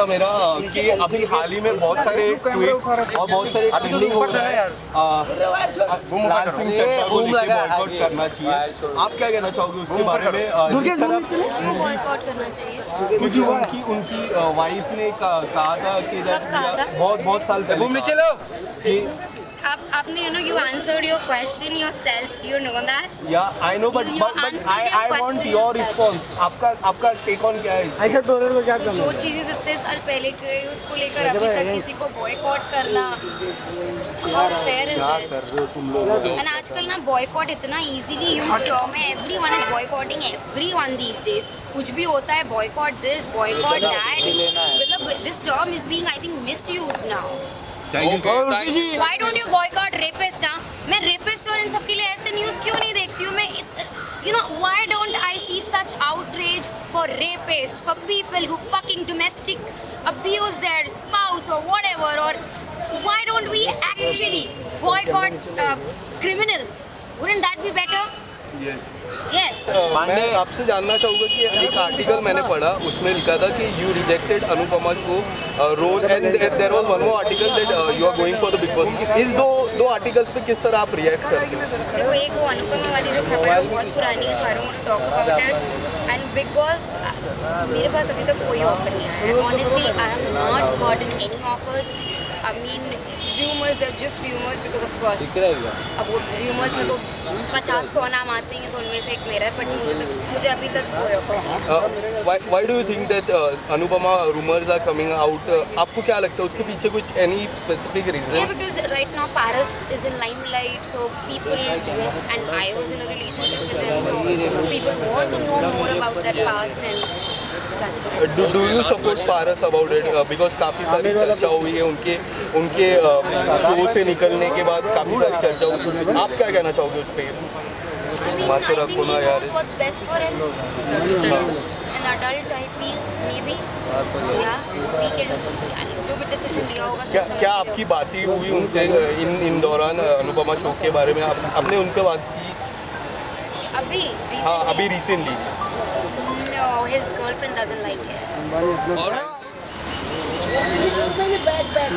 था मेरा कि अभी हाल ही में बहुत सारे ट्वीट और बहुत सारे ट्रेंडिंग हो रहा है लाल सिंह चड्ढा को लेकर बॉयकॉट करना चाहिए, आप क्या कहना चाहोगे उसके बारे में? बॉयकॉट करना चाहिए क्योंकि उनकी वाइफ ने कहा था कि बहुत साल पहले। आपने you answered your question yourself. Do you know that? Yeah, I know, but I want your response. आपका take on क्या है? ऐसा डॉलर को क्या करना? जो चीजें इतने साल पहले की उसको लेकर अभी तक किसी को बॉयकॉट करना फेयर इज इट? एंड आजकल ना बॉयकॉट इतना इजीली यूज टर्म है, everyone is boycotting everyone these days. कुछ भी होता है बॉयकॉट दिस बॉयकॉट दैट, मतलब this term is being I think misused now. Why don't you boycott rapist? हाँ, मैं rapist और इन सब के लिए ऐसे न्यूज़ क्यों नहीं देखती हूँ मैं? You know, why don't I see such outrage for rapists, for people who fucking domestic abuse their spouse or whatever? Or why don't we actually boycott criminals? Wouldn't that be better? Yes. Yes. मैं आपसे जानना चाहूँगा कि एक article मैंने पढ़ा उसमें लिखा था कि you rejected Anupama show role and there was one more article that you are going for the Big Boss. इस दो आर्टिकल्स पे किस तरह आप रिएक्ट करते हो? देखो एक वो अनुपमा वाली जो खबर है बहुत पुरानी है, सारों talk about it and Bigg Boss मेरे पास अभी तक कोई ऑफर नहीं आया है. Honestly, I have not gotten any offers. I mean rumors, they're just rumors because of course. अब वो rumors में तो 50-100 नाम आते हैं तो उनमें से एक मेरा है, बट मुझे अभी तक कोई ऑफर नहीं है. Why do you think that Anupama rumors are coming out? आपको क्या लगता है उसके पीछे कुछ any specific reason? Yeah, because right now Paris is in limelight, so people and I was in a relationship with him, so people want to know more about that past and. Do you support Paras about it? Because काफी सारी चर्चा हुई है उनके show से निकलने के बाद काफी सारी चर्चा हुई. आप क्या कहना चाहोगे उस पे? I think he knows what's best for him. He's an adult, I feel, maybe. Yeah, so he can. जो भी decision लिया होगा उसमें समझ. क्या आपकी बातें हुई उनसे इन दौरान अनुपमा शो के बारे में? आपने उनसे बात की? अभी recently. No, his girlfriend doesn't like it.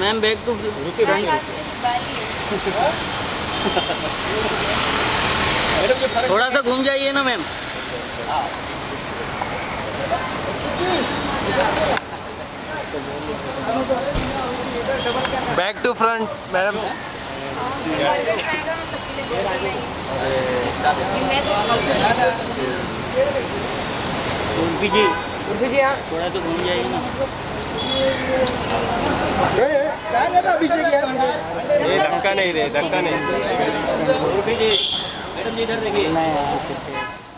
Ma'am, back to Ruki Bhai. थोड़ा सा घूम जाइए ना ma'am. Back to front, madam. Urfi ji हाँ थोड़ा तो घूम जाइए ना. ये धक्का नहीं उर्फी जी, मैडम जी इधर देखिए.